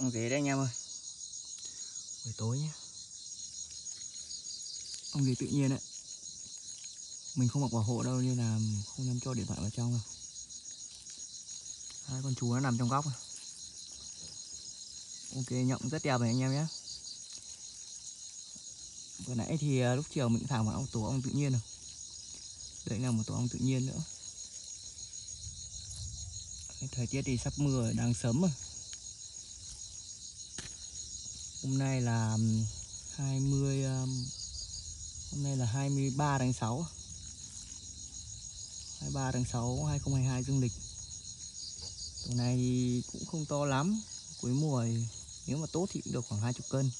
con rể đấy anh em ơi. Buổi tối nhé, con rể tự nhiên đấy, mình không mặc bảo hộ đâu nên là không dám cho điện thoại vào trong đâu. Hai con chú nó nằm trong góc. Ok, nhộng rất đẹp này anh em nhé. Vừa nãy thì lúc chiều mình thả vào tổ ong tự nhiên rồi. Đấy là một tổ ong tự nhiên nữa. Thời tiết thì sắp mưa rồi, đang sớm rồi. Hôm nay là 23 tháng 6. 23 tháng 6 2022 dương lịch. Tổ này thì cũng không to lắm. Cuối mùa thì, nếu mà tốt thì cũng được khoảng 20 cân.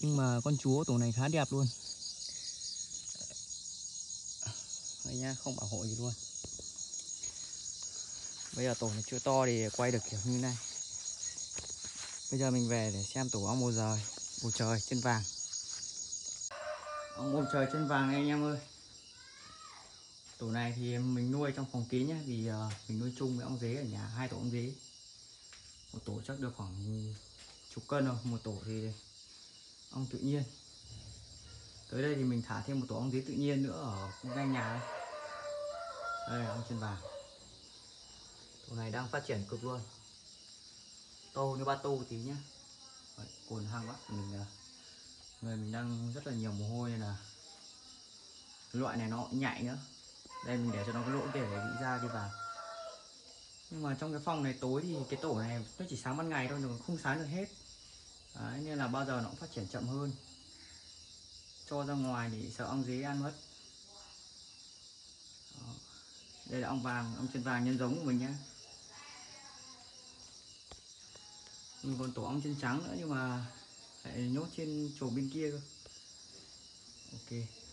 Nhưng mà con chúa tổ này khá đẹp luôn. Đấy nha, không bảo hộ gì luôn. Bây giờ tổ này chưa to thì quay được kiểu như này. Bây giờ mình về để xem tổ ong bầu trời chân vàng. Ong bầu trời chân vàng này anh em ơi. Tổ này thì mình nuôi trong phòng kín nhé, vì mình nuôi chung với ong dế ở nhà, hai tổ ong dế. Một tổ chắc được khoảng chục cân rồi, một tổ thì ong tự nhiên. Tới đây thì mình thả thêm một tổ ong dế tự nhiên nữa ở ngay nhà đây. Đây là ong chân vàng. Tổ này đang phát triển cực luôn, to như ba tô tí nhá. Đấy, cồn hăng quá, người mình đang rất là nhiều mồ hôi nên là loại này nó nhạy nữa. Đây mình để cho nó cái lỗ để bị ra đi vào. Nhưng mà trong cái phòng này tối thì cái tổ này nó chỉ sáng ban ngày thôi, nó không sáng được hết. Đấy, nên là bao giờ nó cũng phát triển chậm hơn. Cho ra ngoài thì sợ ong dế ăn mất. Đó. Đây là ong vàng, ong chân vàng nhân giống của mình nhé. Mình còn tổ ong chân trắng nữa nhưng mà lại nhốt trên chỗ bên kia cơ. Ok.